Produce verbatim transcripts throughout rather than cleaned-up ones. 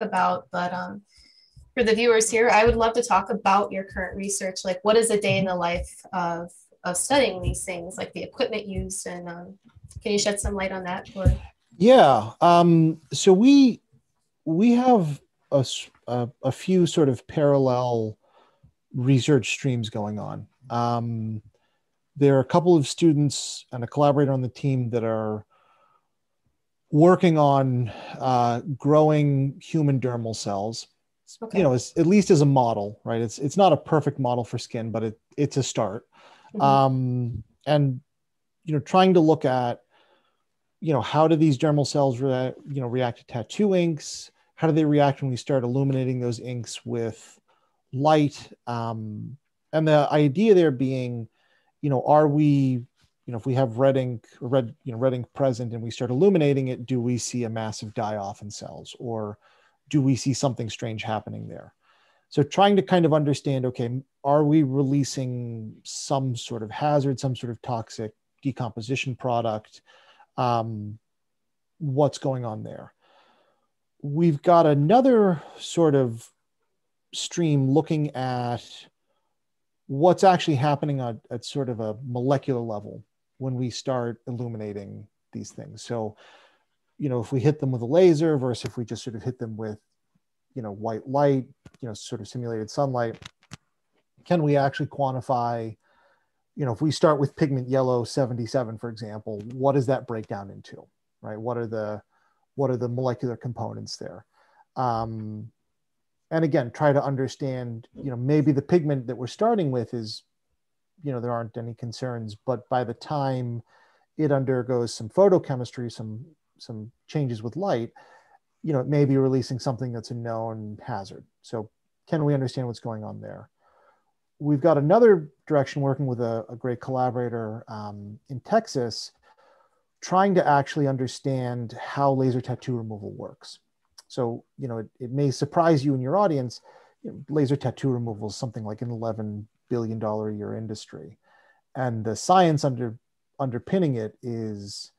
about, but um, for the viewers here, I would love to talk about your current research. Like, what is a day in the life of, of studying these things, like the equipment used, and um, can you shed some light on that? Or? Yeah, um, so we, we have a, a, a few sort of parallel research streams going on. Um, there are a couple of students and a collaborator on the team that are working on uh, growing human dermal cells, okay. you know, it's, at least as a model, right? It's, it's not a perfect model for skin, but it, it's a start. Mm-hmm. um, and, you know, trying to look at, you know, how do these dermal cells, re you know, react to tattoo inks? How do they react when we start illuminating those inks with light? Um, and the idea there being, you know, are we, you know, if we have red ink, red, you know, red ink present and we start illuminating it, do we see a massive die-off in cells, or do we see something strange happening there? So trying to kind of understand, okay, are we releasing some sort of hazard, some sort of toxic decomposition product? Um, what's going on there? We've got another sort of stream looking at what's actually happening at, at sort of a molecular level when we start illuminating these things. So, you know, if we hit them with a laser versus if we just sort of hit them with, you know, white light, you know, sort of simulated sunlight, can we actually quantify, you know, if we start with pigment yellow seventy-seven, for example, what does that break down into, right? What are the, what are the molecular components there? Um, and again, try to understand, you know, maybe the pigment that we're starting with is, you know, there aren't any concerns, but by the time it undergoes some photochemistry, some, some changes with light, you know, it may be releasing something that's a known hazard. So can we understand what's going on there? We've got another direction working with a, a great collaborator um, in Texas, trying to actually understand how laser tattoo removal works. So, you know, it, it may surprise you in your audience, you know, laser tattoo removal is something like an eleven billion dollar a year industry. And the science under, underpinning it is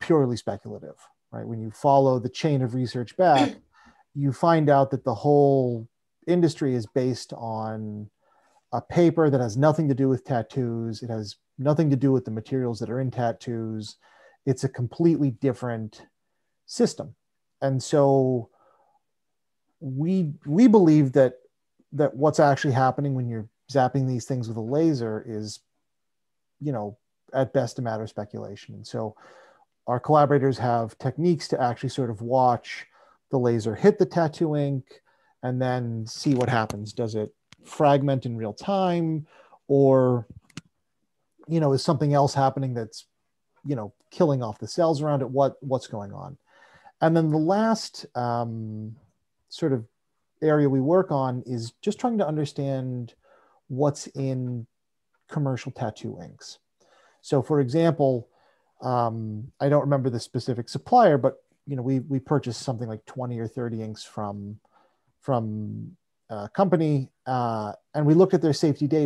purely speculative, right? When you follow the chain of research back, you find out that the whole industry is based on a paper that has nothing to do with tattoos. It has nothing to do with the materials that are in tattoos. It's a completely different system. And so we, we believe that, that what's actually happening when you're zapping these things with a laser is, you know, at best a matter of speculation. And so our collaborators have techniques to actually sort of watch the laser hit the tattoo ink and then see what happens. Does it fragment in real time, or, you know, is something else happening that's, you know, killing off the cells around it? What, what's going on? And then the last um, sort of area we work on is just trying to understand what's in commercial tattoo inks. So for example, um, I don't remember the specific supplier, but, you know, we, we purchased something like twenty or thirty inks from, from a company, uh, and we looked at their safety data